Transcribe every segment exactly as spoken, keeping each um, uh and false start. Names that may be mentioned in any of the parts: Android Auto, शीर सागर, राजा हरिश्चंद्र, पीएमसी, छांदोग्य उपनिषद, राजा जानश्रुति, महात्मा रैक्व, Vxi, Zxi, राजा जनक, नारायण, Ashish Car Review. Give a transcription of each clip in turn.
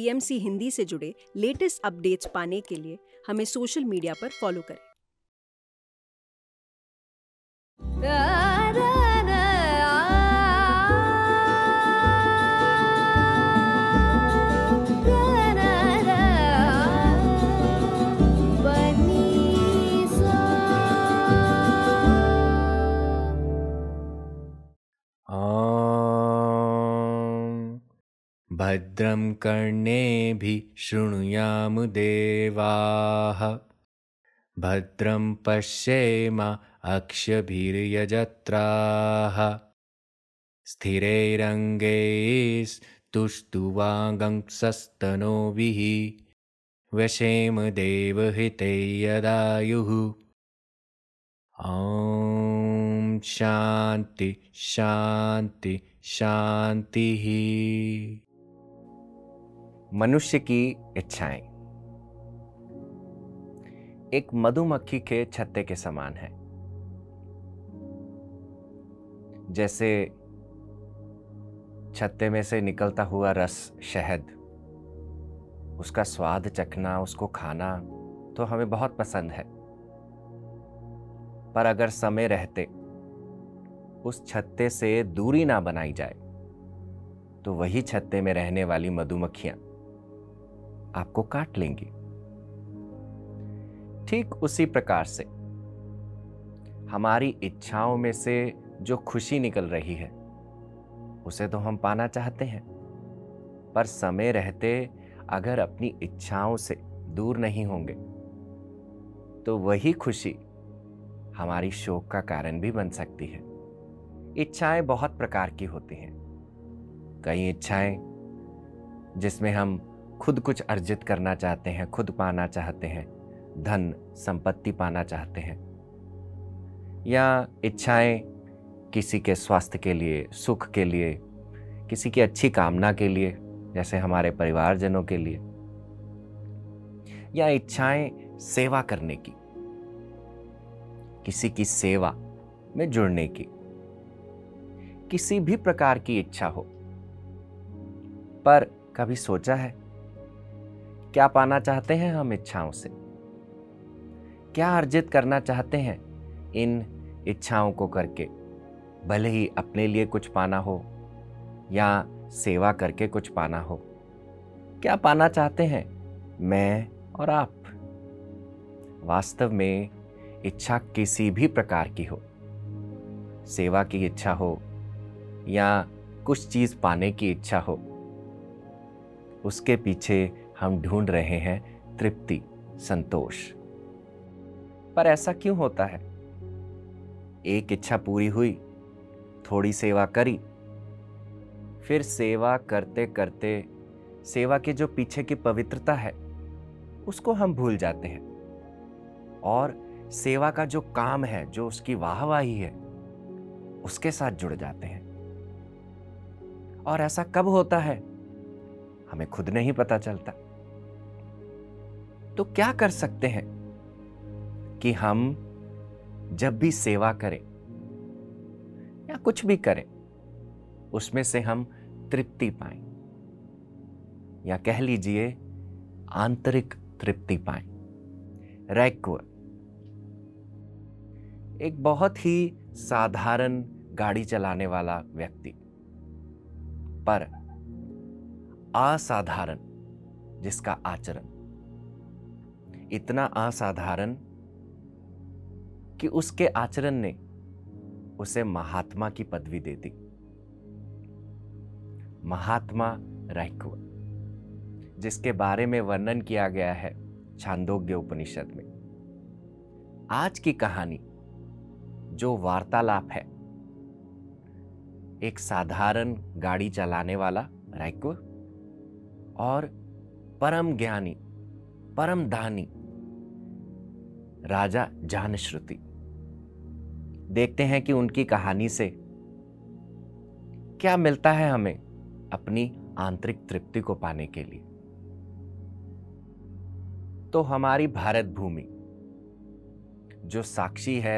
पीएमसी Hindi से जुड़े latest updates पाने के लिए हमें सोशल मीडिया पर फॉलो करें। भद्रं कर्णेभिः शृणुयाम देवाः भद्रं पश्येम अक्षभिर्यजत्राः स्थिरैरङ्गैस्तुष्टुवागंसस्तनोभिः वशेम देवहिते यदायुः। ॐ शान्ति शान्ति शान्तिः। मनुष्य की इच्छाएं एक मधुमक्खी के छत्ते के समान है। जैसे छत्ते में से निकलता हुआ रस शहद, उसका स्वाद चखना, उसको खाना तो हमें बहुत पसंद है, पर अगर समय रहते उस छत्ते से दूरी ना बनाई जाए तो वही छत्ते में रहने वाली मधुमक्खियां आपको काट लेंगी। ठीक उसी प्रकार से हमारी इच्छाओं में से जो खुशी निकल रही है उसे तो हम पाना चाहते हैं, पर समय रहते अगर अपनी इच्छाओं से दूर नहीं होंगे तो वही खुशी हमारी शोक का कारण भी बन सकती है। इच्छाएं बहुत प्रकार की होती हैं। कई इच्छाएं जिसमें हम खुद कुछ अर्जित करना चाहते हैं, खुद पाना चाहते हैं, धन संपत्ति पाना चाहते हैं, या इच्छाएं किसी के स्वास्थ्य के लिए, सुख के लिए, किसी की अच्छी कामना के लिए, जैसे हमारे परिवारजनों के लिए, या इच्छाएं सेवा करने की, किसी की सेवा में जुड़ने की। किसी भी प्रकार की इच्छा हो, पर कभी सोचा है क्या पाना चाहते हैं हम इच्छाओं से, क्या अर्जित करना चाहते हैं इन इच्छाओं को करके, भले ही अपने लिए कुछ पाना हो या सेवा करके कुछ पाना हो। क्या पाना चाहते हैं मैं और आप? वास्तव में इच्छा किसी भी प्रकार की हो, सेवा की इच्छा हो या कुछ चीज़ पाने की इच्छा हो, उसके पीछे हम ढूंढ रहे हैं तृप्ति, संतोष। पर ऐसा क्यों होता है? एक इच्छा पूरी हुई, थोड़ी सेवा करी, फिर सेवा करते करते सेवा के जो पीछे की पवित्रता है उसको हम भूल जाते हैं, और सेवा का जो काम है, जो उसकी वाहवाही है, उसके साथ जुड़ जाते हैं। और ऐसा कब होता है हमें खुद नहीं पता चलता। तो क्या कर सकते हैं कि हम जब भी सेवा करें या कुछ भी करें उसमें से हम तृप्ति पाएं, या कह लीजिए आंतरिक तृप्ति पाएं। रैक्व एक बहुत ही साधारण गाड़ी चलाने वाला व्यक्ति, पर असाधारण जिसका आचरण इतना असाधारण कि उसके आचरण ने उसे महात्मा की पदवी दे दी। महात्मा रैक्व, जिसके बारे में वर्णन किया गया है छांदोग्य उपनिषद में। आज की कहानी जो वार्तालाप है, एक साधारण गाड़ी चलाने वाला रैक्व और परम ज्ञानी, परम दानी राजा जानश्रुति। देखते हैं कि उनकी कहानी से क्या मिलता है हमें अपनी आंतरिक तृप्ति को पाने के लिए। तो हमारी भारत भूमि जो साक्षी है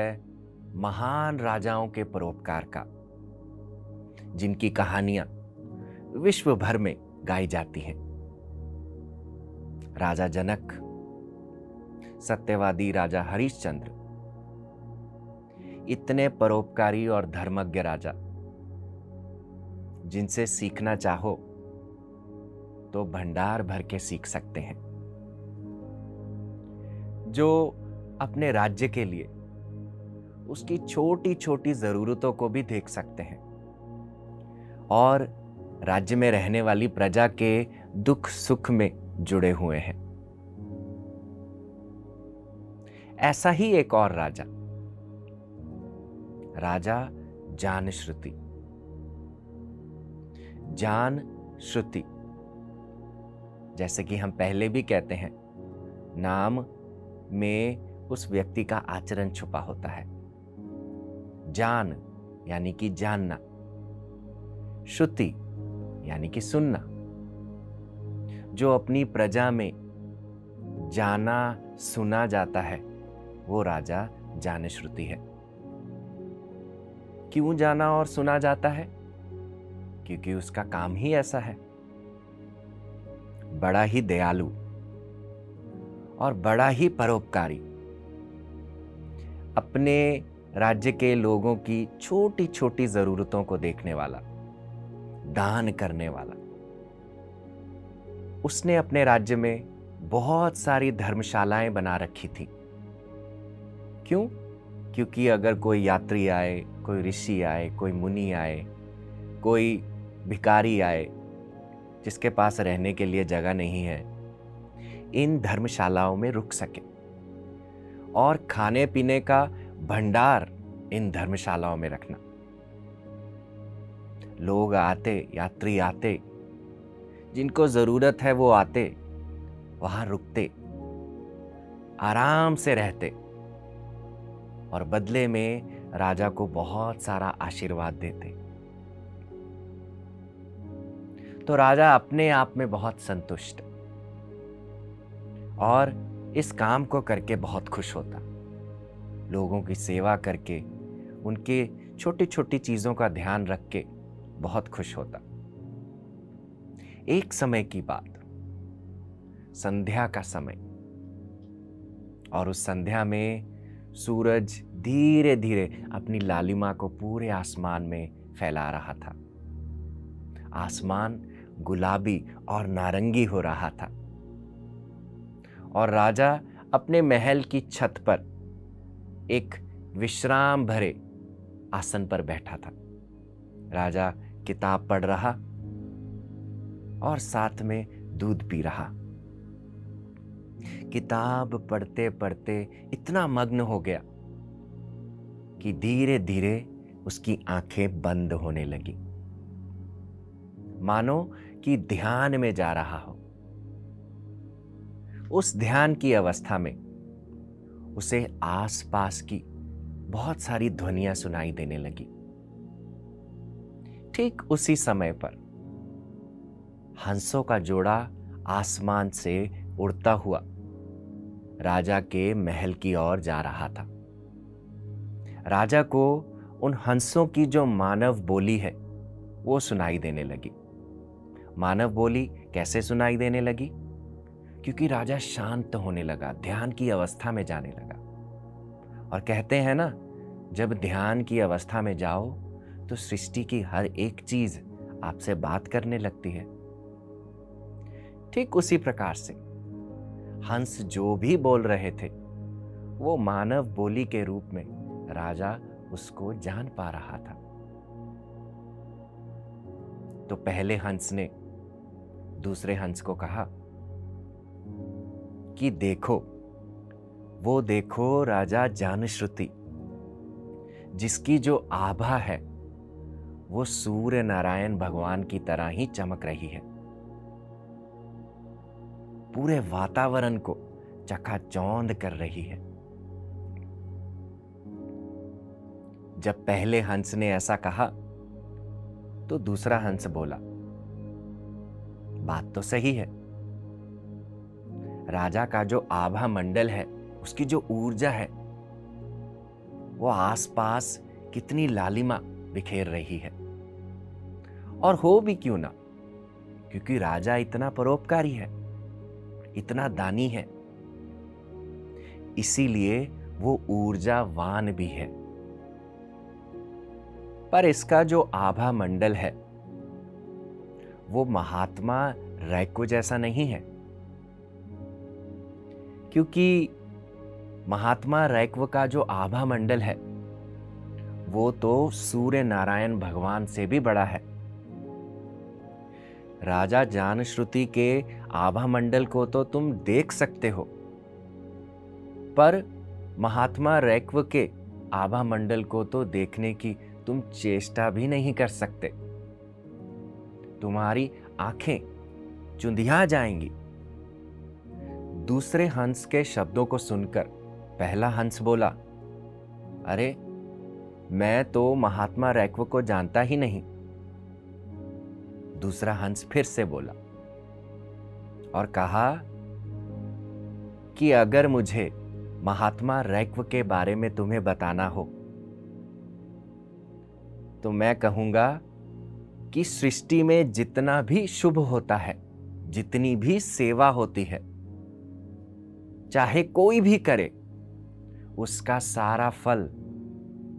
महान राजाओं के परोपकार का, जिनकी कहानियां विश्व भर में गाई जाती हैं, राजा जनक, सत्यवादी राजा हरिश्चंद्र, इतने परोपकारी और धर्मज्ञ राजा जिनसे सीखना चाहो तो भंडार भर के सीख सकते हैं, जो अपने राज्य के लिए उसकी छोटी छोटी ज़रूरतों को भी देख सकते हैं और राज्य में रहने वाली प्रजा के दुख सुख में जुड़े हुए हैं। ऐसा ही एक और राजा, राजा जानश्रुति। जानश्रुति, जैसे कि हम पहले भी कहते हैं, नाम में उस व्यक्ति का आचरण छुपा होता है। जान यानी कि जानना, श्रुति यानी कि सुनना, जो अपनी प्रजा में जाना सुना जाता है वो राजा जानश्रुति है। क्यों जाना और सुना जाता है? क्योंकि उसका काम ही ऐसा है। बड़ा ही दयालु और बड़ा ही परोपकारी, अपने राज्य के लोगों की छोटी छोटी जरूरतों को देखने वाला, दान करने वाला। उसने अपने राज्य में बहुत सारी धर्मशालाएं बना रखी थी। क्यों? क्योंकि अगर कोई यात्री आए, कोई ऋषि आए, कोई मुनि आए, कोई भिखारी आए जिसके पास रहने के लिए जगह नहीं है, इन धर्मशालाओं में रुक सके और खाने पीने का भंडार इन धर्मशालाओं में रखना। लोग आते, यात्री आते, जिनको ज़रूरत है वो आते, वहाँ रुकते, आराम से रहते और बदले में राजा को बहुत सारा आशीर्वाद देते। तो राजा अपने आप में बहुत संतुष्ट और इस काम को करके बहुत खुश होता। लोगों की सेवा करके, उनके छोटी छोटी चीज़ों का ध्यान रख के बहुत खुश होता। एक समय की बात, संध्या का समय, और उस संध्या में सूरज धीरे धीरे अपनी लालिमा को पूरे आसमान में फैला रहा था। आसमान गुलाबी और नारंगी हो रहा था और राजा अपने महल की छत पर एक विश्राम भरे आसन पर बैठा था। राजा किताब पढ़ रहा और साथ में दूध पी रहा। किताब पढ़ते पढ़ते इतना मग्न हो गया कि धीरे धीरे उसकी आंखें बंद होने लगी, मानो कि ध्यान में जा रहा हो। उस ध्यान की अवस्था में उसे आसपास की बहुत सारी ध्वनियां सुनाई देने लगी। ठीक उसी समय पर हंसों का जोड़ा आसमान से उड़ता हुआ राजा के महल की ओर जा रहा था। राजा को उन हंसों की जो मानव बोली है वो सुनाई देने लगी। मानव बोली कैसे सुनाई देने लगी? क्योंकि राजा शांत होने लगा, ध्यान की अवस्था में जाने लगा। और कहते हैं ना, जब ध्यान की अवस्था में जाओ तो सृष्टि की हर एक चीज आपसे बात करने लगती है। ठीक उसी प्रकार से हंस जो भी बोल रहे थे वो मानव बोली के रूप में राजा उसको जान पा रहा था। तो पहले हंस ने दूसरे हंस को कहा कि देखो, वो देखो राजा जानश्रुति, जिसकी जो आभा है वो सूर्य नारायण भगवान की तरह ही चमक रही है। पूरे वातावरण को चकाचौंध कर रही है। जब पहले हंस ने ऐसा कहा तो दूसरा हंस बोला, बात तो सही है। राजा का जो आभा मंडल है, उसकी जो ऊर्जा है, वो आसपास कितनी लालिमा बिखेर रही है। और हो भी क्यों ना, क्योंकि राजा इतना परोपकारी है, इतना दानी है, इसीलिए वो ऊर्जावान भी है। पर इसका जो आभा मंडल है वो महात्मा रैक्व जैसा नहीं है, क्योंकि महात्मा रैक्व का जो आभा मंडल है वो तो सूर्य नारायण भगवान से भी बड़ा है। राजा जानश्रुति के आभा मंडल को तो तुम देख सकते हो, पर महात्मा रैक्व के आभा मंडल को तो देखने की तुम चेष्टा भी नहीं कर सकते। तुम्हारी आंखें चुंधिया जाएंगी। दूसरे हंस के शब्दों को सुनकर पहला हंस बोला, अरे मैं तो महात्मा रैक्व को जानता ही नहीं। दूसरा हंस फिर से बोला और कहा कि अगर मुझे महात्मा रैक्व के बारे में तुम्हें बताना हो तो मैं कहूँगा कि सृष्टि में जितना भी शुभ होता है, जितनी भी सेवा होती है, चाहे कोई भी करे, उसका सारा फल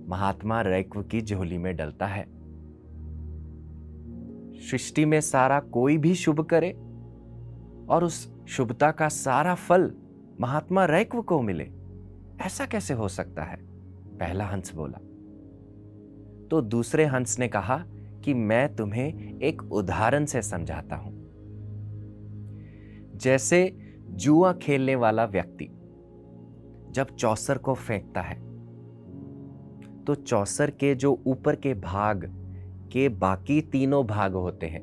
महात्मा रैक्व की झोली में डलता है। सृष्टि में सारा कोई भी शुभ करे और उस शुभता का सारा फल महात्मा रैक्व को मिले, ऐसा कैसे हो सकता है? पहला हंस बोला। तो दूसरे हंस ने कहा कि मैं तुम्हें एक उदाहरण से समझाता हूं। जैसे जुआ खेलने वाला व्यक्ति जब चौसर को फेंकता है तो चौसर के जो ऊपर के भाग के बाकी तीनों भाग होते हैं,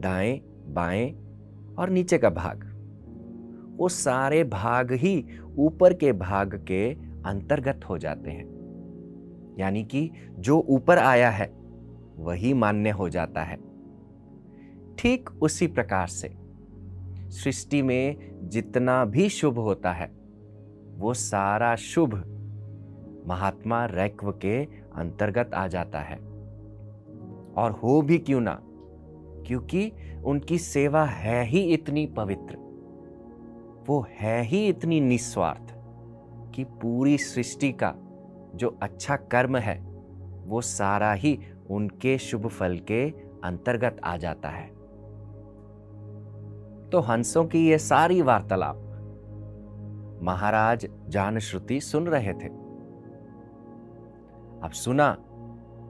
दाएं, बाएं और नीचे का भाग, वो सारे भाग ही ऊपर के भाग के अंतर्गत हो जाते हैं, यानी कि जो ऊपर आया है वही मान्य हो जाता है। ठीक उसी प्रकार से सृष्टि में जितना भी शुभ होता है वो सारा शुभ महात्मा रैक्व के अंतर्गत आ जाता है, और हो भी क्यों ना, क्योंकि उनकी सेवा है ही इतनी पवित्र, वो है ही इतनी निस्वार्थ कि पूरी सृष्टि का जो अच्छा कर्म है वो सारा ही उनके शुभ फल के अंतर्गत आ जाता है। तो हंसों की ये सारी वार्तालाप महाराज जानश्रुति सुन रहे थे। अब सुना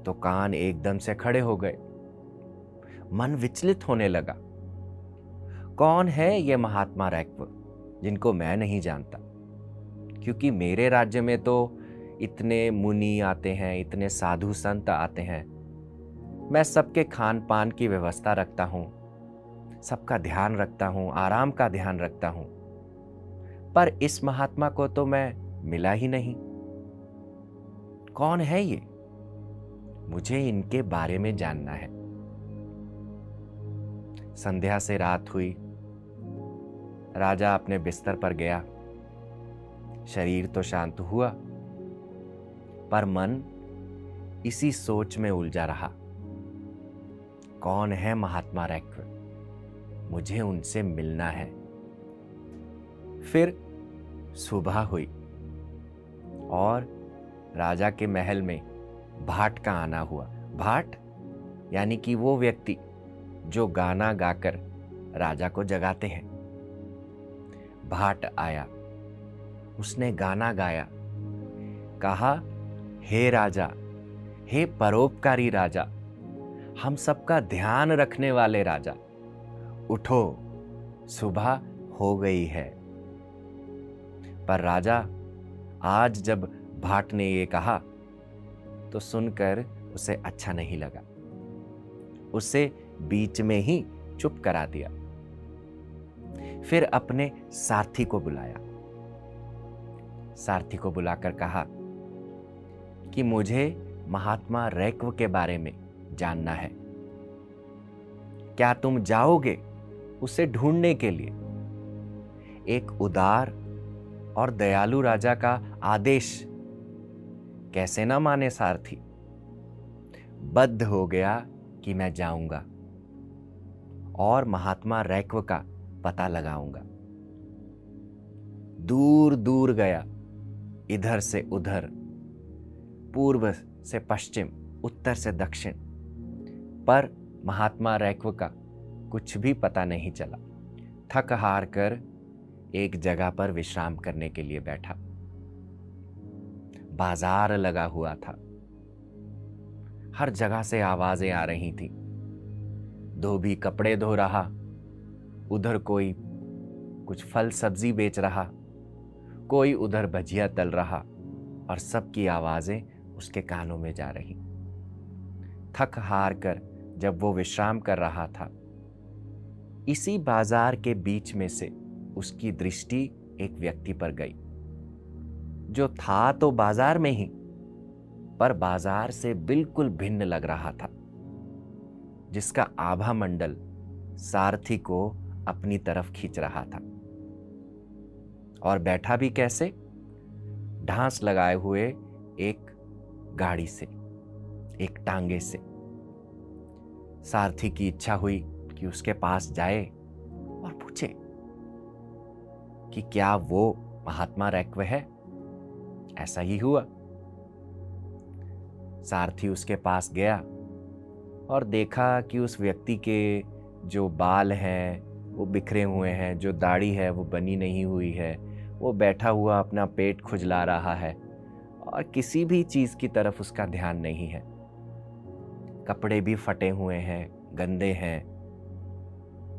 तो कान एकदम से खड़े हो गए, मन विचलित होने लगा। कौन है ये महात्मा रैक्व जिनको मैं नहीं जानता? क्योंकि मेरे राज्य में तो इतने मुनि आते हैं, इतने साधु संत आते हैं, मैं सबके खान पान की व्यवस्था रखता हूँ, सबका ध्यान रखता हूँ, आराम का ध्यान रखता हूँ, पर इस महात्मा को तो मैं मिला ही नहीं। कौन है ये? मुझे इनके बारे में जानना है। संध्या से रात हुई। राजा अपने बिस्तर पर गया। शरीर तो शांत हुआ पर मन इसी सोच में उलझा रहा, कौन है महात्मा रैक्व, मुझे उनसे मिलना है। फिर सुबह हुई और राजा के महल में भाट का आना हुआ। भाट यानी कि वो व्यक्ति जो गाना गाकर राजा को जगाते हैं। भाट आया, उसने गाना गाया, कहा, हे राजा, हे परोपकारी राजा, हम सबका ध्यान रखने वाले राजा, उठो, सुबह हो गई है। पर राजा आज जब भाट ने ये कहा तो सुनकर उसे अच्छा नहीं लगा, उसे बीच में ही चुप करा दिया। फिर अपने सारथी को बुलाया। सारथी को बुलाकर कहा कि मुझे महात्मा रैक्व के बारे में जानना है, क्या तुम जाओगे उसे ढूंढने के लिए? एक उदार और दयालु राजा का आदेश कैसे ना माने सारथी। बद्ध हो गया कि मैं जाऊंगा और महात्मा रैक्व का पता लगाऊंगा। दूर दूर गया, इधर से उधर, पूर्व से पश्चिम, उत्तर से दक्षिण, पर महात्मा रैक्व का कुछ भी पता नहीं चला। थक हार कर एक जगह पर विश्राम करने के लिए बैठा। बाजार लगा हुआ था, हर जगह से आवाजें आ रही थी। धोबी कपड़े धो रहा, उधर कोई कुछ फल सब्जी बेच रहा, कोई उधर भजिया तल रहा, और सबकी आवाजें उसके कानों में जा रही। थक हार कर जब वो विश्राम कर रहा था, इसी बाजार के बीच में से उसकी दृष्टि एक व्यक्ति पर गई, जो था तो बाजार में ही, पर बाजार से बिल्कुल भिन्न लग रहा था, जिसका आभा मंडल सारथी को अपनी तरफ खींच रहा था। और बैठा भी कैसे? ढांस लगाए हुए एक गाड़ी से, एक टांगे से। सारथी की इच्छा हुई कि उसके पास जाए और पूछे कि क्या वो महात्मा रैक्व है। ऐसा ही हुआ। सारथी उसके पास गया और देखा कि उस व्यक्ति के जो बाल हैं वो बिखरे हुए हैं, जो दाढ़ी है वो बनी नहीं हुई है, वो बैठा हुआ अपना पेट खुजला रहा है और किसी भी चीज़ की तरफ उसका ध्यान नहीं है। कपड़े भी फटे हुए हैं, गंदे हैं।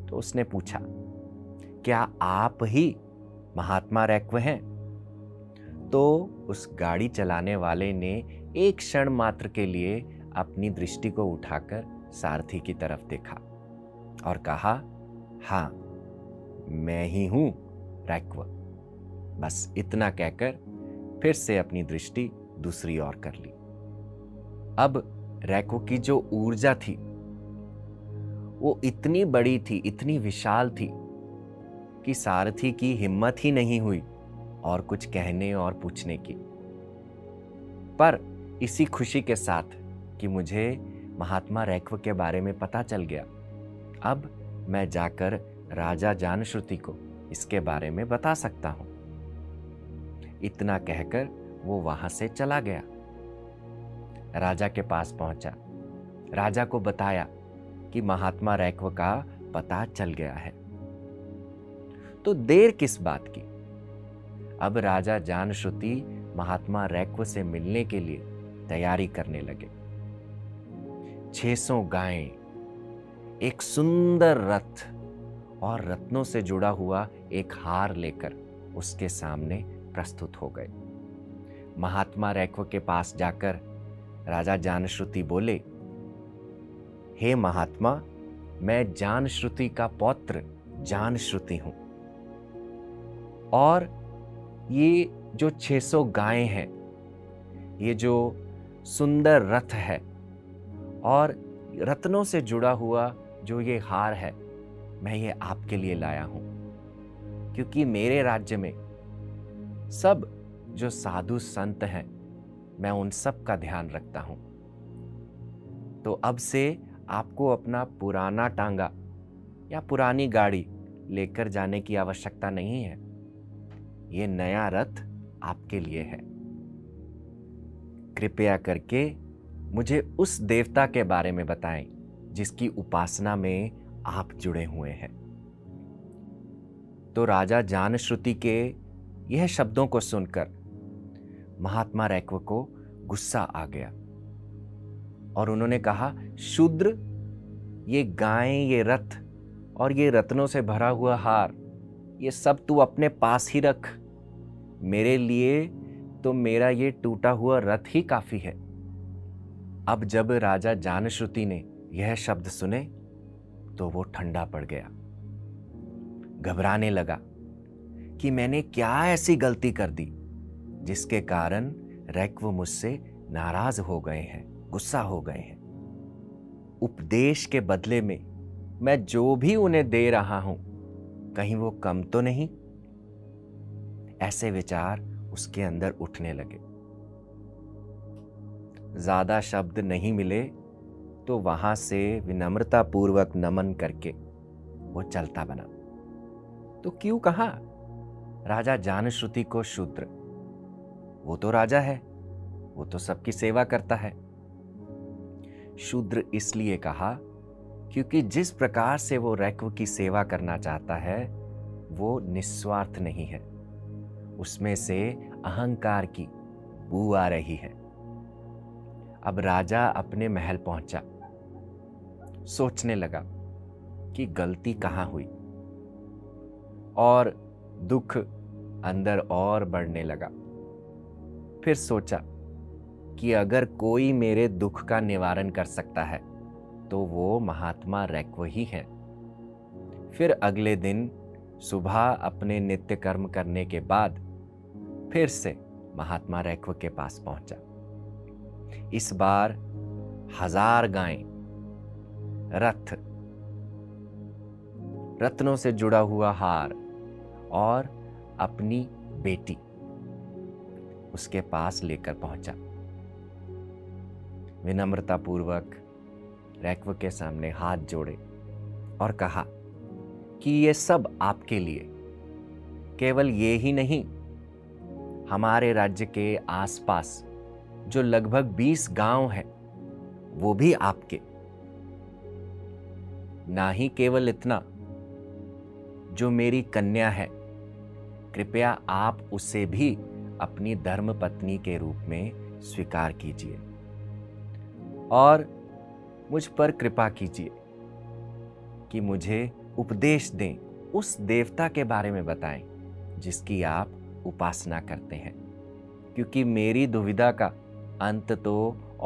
तो उसने पूछा, क्या आप ही महात्मा रैक्व हैं? तो उस गाड़ी चलाने वाले ने एक क्षण मात्र के लिए अपनी दृष्टि को उठाकर सारथी की तरफ देखा और कहा, हाँ मैं ही हूँ रैक्व। बस इतना कहकर फिर से अपनी दृष्टि दूसरी ओर कर ली। अब रैक्व की जो ऊर्जा थी वो इतनी बड़ी थी, इतनी विशाल थी कि सारथी की हिम्मत ही नहीं हुई और कुछ कहने और पूछने की। पर इसी खुशी के साथ कि मुझे महात्मा रैक्व के बारे में पता चल गया, अब मैं जाकर राजा जानश्रुति को इसके बारे में बता सकता हूँ। इतना कहकर वो वहाँ से चला गया। राजा के पास पहुँचा, राजा को बताया कि महात्मा रैक्व का पता चल गया है। तो देर किस बात की, अब राजा जानश्रुति महात्मा रैक्व से मिलने के लिए तैयारी करने लगे। छह सौ गायें, एक सुंदर रथ और रत्नों से जुड़ा हुआ एक हार लेकर उसके सामने प्रस्तुत हो गए। महात्मा रैक्व के पास जाकर राजा जानश्रुति बोले, हे महात्मा, मैं जानश्रुति का पौत्र जानश्रुति हूं, और ये जो छह सौ गायें हैं, ये जो सुंदर रथ है और रत्नों से जुड़ा हुआ जो ये हार है, मैं ये आपके लिए लाया हूं, क्योंकि मेरे राज्य में सब जो साधु संत हैं, मैं उन सब का ध्यान रखता हूं। तो अब से आपको अपना पुराना टांगा या पुरानी गाड़ी लेकर जाने की आवश्यकता नहीं है। ये नया रथ आपके लिए है। कृपया करके मुझे उस देवता के बारे में बताएं जिसकी उपासना में आप जुड़े हुए हैं। तो राजा जानश्रुति के यह शब्दों को सुनकर महात्मा रैक्व को गुस्सा आ गया और उन्होंने कहा, शूद्र, ये गायें, ये रथ और ये रत्नों से भरा हुआ हार, ये सब तू अपने पास ही रख। मेरे लिए तो मेरा ये टूटा हुआ रथ ही काफ़ी है। अब जब राजा जानश्रुति ने यह शब्द सुने तो वो ठंडा पड़ गया। घबराने लगा कि मैंने क्या ऐसी गलती कर दी जिसके कारण रैक्व मुझसे नाराज हो गए हैं, गुस्सा हो गए हैं। उपदेश के बदले में मैं जो भी उन्हें दे रहा हूं, कहीं वो कम तो नहीं। ऐसे विचार उसके अंदर उठने लगे। ज्यादा शब्द नहीं मिले तो वहां से विनम्रता पूर्वक नमन करके वो चलता बना। तो क्यों कहा राजा जानश्रुति को शूद्र? वो तो राजा है, वो तो सबकी सेवा करता है। शूद्र इसलिए कहा क्योंकि जिस प्रकार से वो रैक्व की सेवा करना चाहता है वो निस्वार्थ नहीं है, उसमें से अहंकार की बू आ रही है। अब राजा अपने महल पहुंचा, सोचने लगा कि गलती कहाँ हुई, और दुख अंदर और बढ़ने लगा। फिर सोचा कि अगर कोई मेरे दुख का निवारण कर सकता है तो वो महात्मा रैक्व ही है। फिर अगले दिन सुबह अपने नित्य कर्म करने के बाद फिर से महात्मा रैक्व के पास पहुंचा। इस बार हजार गायें, रथ, रत्नों से जुड़ा हुआ हार और अपनी बेटी उसके पास लेकर पहुंचा। विनम्रतापूर्वक रैक्व के सामने हाथ जोड़े और कहा कि ये सब आपके लिए, केवल ये ही नहीं, हमारे राज्य के आसपास जो लगभग बीस गांव हैं, वो भी आपके। ना ही केवल इतना, जो मेरी कन्या है, कृपया आप उसे भी अपनी धर्मपत्नी के रूप में स्वीकार कीजिए और मुझ पर कृपा कीजिए कि मुझे उपदेश दें, उस देवता के बारे में बताएं जिसकी आप उपासना करते हैं, क्योंकि मेरी दुविधा का अंत तो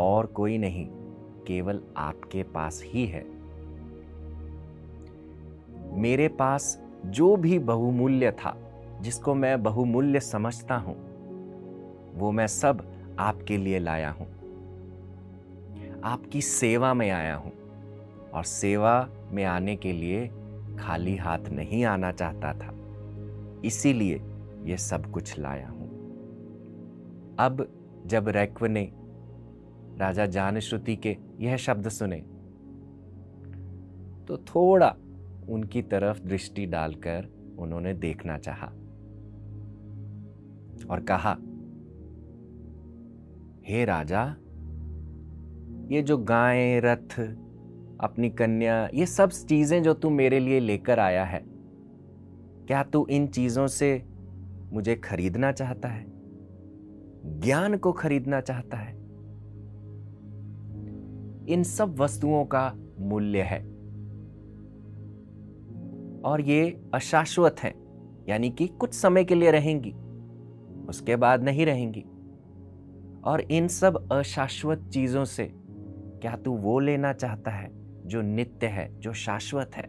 और कोई नहीं, केवल आपके पास ही है। मेरे पास जो भी बहुमूल्य था, जिसको मैं बहुमूल्य समझता हूं, वो मैं सब आपके लिए लाया हूं। आपकी सेवा में आया हूं और सेवा में आने के लिए खाली हाथ नहीं आना चाहता था, इसीलिए ये सब कुछ लाया हूं। अब जब रैक्व ने राजा जानश्रुति के यह शब्द सुने तो थोड़ा उनकी तरफ दृष्टि डालकर उन्होंने देखना चाहा और कहा, हे राजा, ये जो गायें, रथ, अपनी कन्या, ये सब चीजें जो तू मेरे लिए लेकर आया है, क्या तू इन चीजों से मुझे खरीदना चाहता है? ज्ञान को खरीदना चाहता है? इन सब वस्तुओं का मूल्य है और ये अशाश्वत हैं, यानी कि कुछ समय के लिए रहेंगी, उसके बाद नहीं रहेंगी। और इन सब अशाश्वत चीज़ों से क्या तू वो लेना चाहता है जो नित्य है, जो शाश्वत है?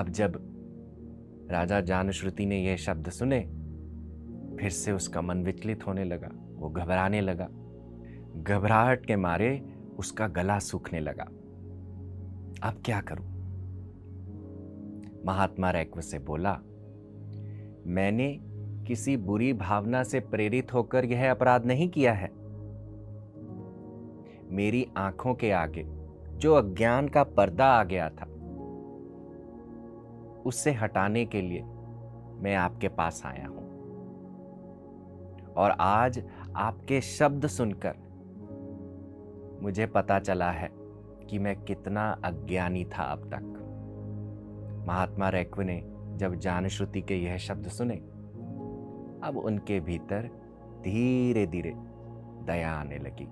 अब जब राजा जानश्रुति ने यह शब्द सुने, फिर से उसका मन विचलित होने लगा, वो घबराने लगा। घबराहट के मारे उसका गला सूखने लगा। अब क्या करूं? महात्मा रैक्व से बोला, मैंने किसी बुरी भावना से प्रेरित होकर यह अपराध नहीं किया है। मेरी आंखों के आगे जो अज्ञान का पर्दा आ गया था, उससे हटाने के लिए मैं आपके पास आया हूं, और आज आपके शब्द सुनकर मुझे पता चला है कि मैं कितना अज्ञानी था अब तक। महात्मा रैक्व ने जब जानश्रुति के यह शब्द सुने, अब उनके भीतर धीरे धीरे दया आने लगी।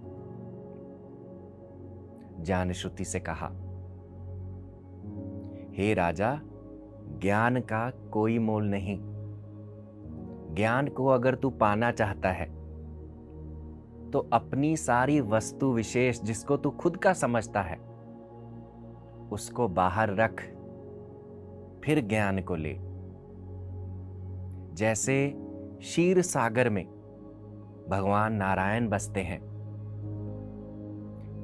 जानश्रुति से कहा, हे राजा, ज्ञान का कोई मोल नहीं। ज्ञान को अगर तू पाना चाहता है तो अपनी सारी वस्तु विशेष जिसको तू खुद का समझता है उसको बाहर रख, फिर ज्ञान को ले। जैसे शीर सागर में भगवान नारायण बसते हैं,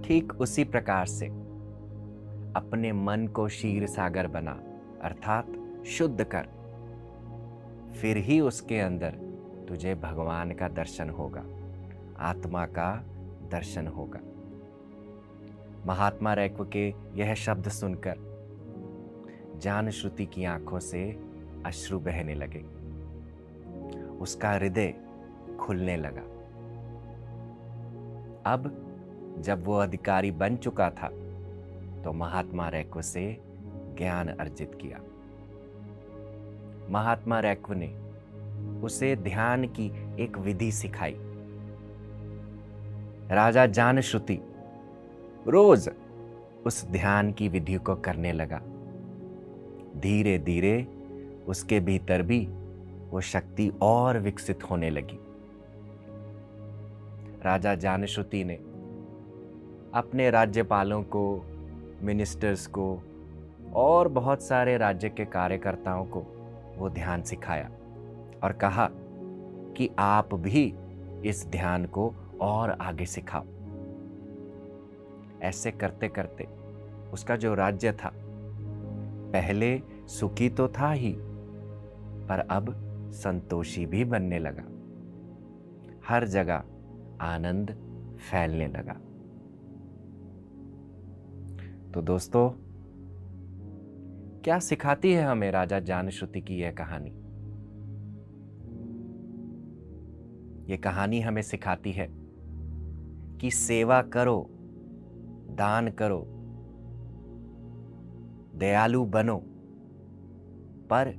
ठीक उसी प्रकार से अपने मन को शीर सागर बना, अर्थात शुद्ध कर, फिर ही उसके अंदर तुझे भगवान का दर्शन होगा, आत्मा का दर्शन होगा। महात्मा रैक्व के यह शब्द सुनकर जानश्रुति की आंखों से अश्रु बहने लगे, उसका हृदय खुलने लगा। अब जब वो अधिकारी बन चुका था तो महात्मा रैक्व से ज्ञान अर्जित किया। महात्मा रैक्व ने उसे ध्यान की एक विधि सिखाई। राजा जानश्रुति रोज उस ध्यान की विधि को करने लगा। धीरे धीरे उसके भीतर भी वो शक्ति और विकसित होने लगी। राजा जानश्रुति ने अपने राज्यपालों को, मिनिस्टर्स को और बहुत सारे राज्य के कार्यकर्ताओं को वो ध्यान सिखाया और कहा कि आप भी इस ध्यान को और आगे सिखाओ। ऐसे करते करते उसका जो राज्य था पहले सुखी तो था ही, पर अब संतोषी भी बनने लगा। हर जगह आनंद फैलने लगा। तो दोस्तों, क्या सिखाती है हमें राजा जानश्रुति की यह कहानी? यह कहानी हमें सिखाती है कि सेवा करो, दान करो, दयालु बनो, पर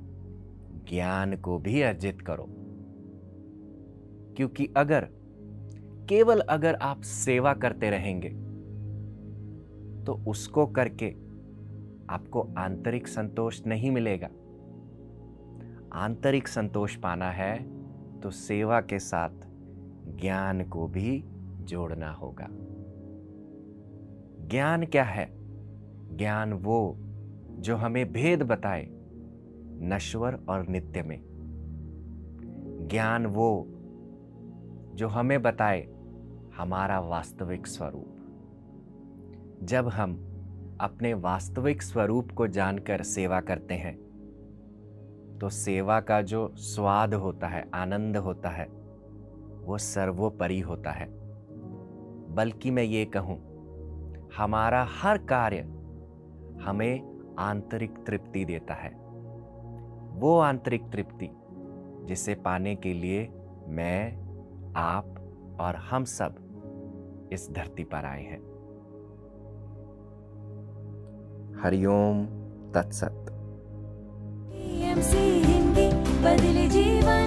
ज्ञान को भी अर्जित करो। क्योंकि अगर केवल अगर आप सेवा करते रहेंगे तो उसको करके आपको आंतरिक संतोष नहीं मिलेगा। आंतरिक संतोष पाना है तो सेवा के साथ ज्ञान को भी जोड़ना होगा। ज्ञान क्या है? ज्ञान वो जो हमें भेद बताए नश्वर और नित्य में। ज्ञान वो जो हमें बताए हमारा वास्तविक स्वरूप। जब हम अपने वास्तविक स्वरूप को जानकर सेवा करते हैं तो सेवा का जो स्वाद होता है, आनंद होता है, वो सर्वोपरि होता है। बल्कि मैं ये कहूँ, हमारा हर कार्य हमें आंतरिक तृप्ति देता है। वो आंतरिक तृप्ति जिसे पाने के लिए मैं, आप और हम सब इस धरती पर आए हैं। हरिओम तत्सत। पी एम सी हिंदी बदले जीवन।